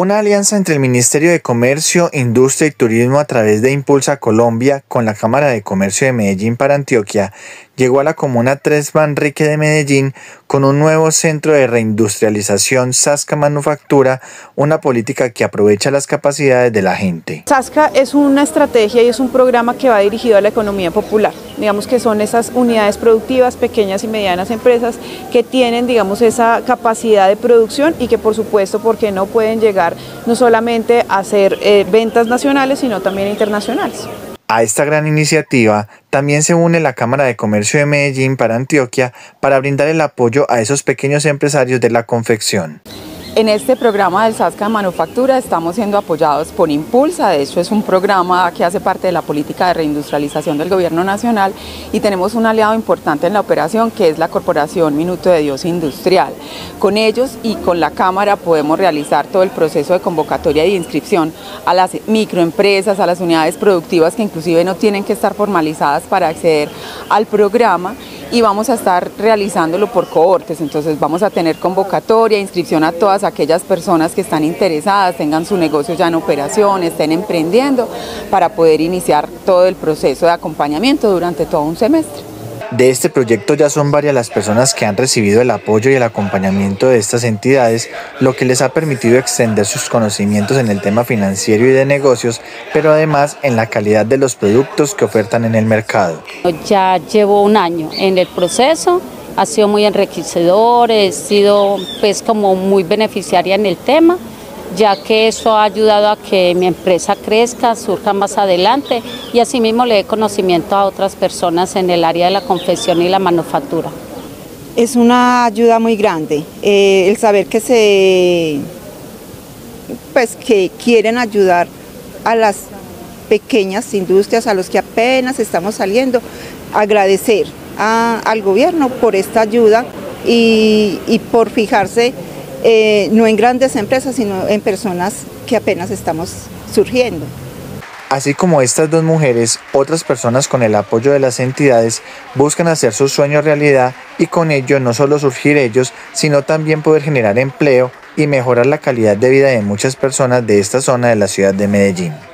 Una alianza entre el Ministerio de Comercio, Industria y Turismo a través de iNNpulsa Colombia con la Cámara de Comercio de Medellín para Antioquia llegó a la comuna 3 Manrique de Medellín con un nuevo centro de reindustrialización Zasca Manufactura, una política que aprovecha las capacidades de la gente. Zasca es una estrategia y es un programa que va dirigido a la economía popular. Digamos que son esas unidades productivas, pequeñas y medianas empresas que tienen, digamos, esa capacidad de producción y que por supuesto, porque no pueden llegar no solamente a hacer ventas nacionales, sino también internacionales. A esta gran iniciativa también se une la Cámara de Comercio de Medellín para Antioquia para brindar el apoyo a esos pequeños empresarios de la confección. En este programa del Zasca Manufactura estamos siendo apoyados por iNNpulsa, de hecho es un programa que hace parte de la política de reindustrialización del gobierno nacional y tenemos un aliado importante en la operación que es la Corporación Minuto de Dios Industrial. Con ellos y con la Cámara podemos realizar todo el proceso de convocatoria y de inscripción a las microempresas, a las unidades productivas que inclusive no tienen que estar formalizadas para acceder al programa, y vamos a estar realizándolo por cohortes, entonces vamos a tener convocatoria, inscripción a todas aquellas personas que están interesadas, tengan su negocio ya en operación, estén emprendiendo, para poder iniciar todo el proceso de acompañamiento durante todo un semestre. De este proyecto ya son varias las personas que han recibido el apoyo y el acompañamiento de estas entidades, lo que les ha permitido extender sus conocimientos en el tema financiero y de negocios, pero además en la calidad de los productos que ofertan en el mercado. Ya llevo un año en el proceso, ha sido muy enriquecedor, he sido pues como muy beneficiaria en el tema, ya que eso ha ayudado a que mi empresa crezca, surja más adelante y asimismo le dé conocimiento a otras personas en el área de la confección y la manufactura. Es una ayuda muy grande, el saber que que quieren ayudar a las pequeñas industrias, a los que apenas estamos saliendo, agradecer al gobierno por esta ayuda y por fijarse no en grandes empresas, sino en personas que apenas estamos surgiendo. Así como estas dos mujeres, otras personas con el apoyo de las entidades buscan hacer sus sueños realidad y con ello no solo surgir ellos, sino también poder generar empleo y mejorar la calidad de vida de muchas personas de esta zona de la ciudad de Medellín.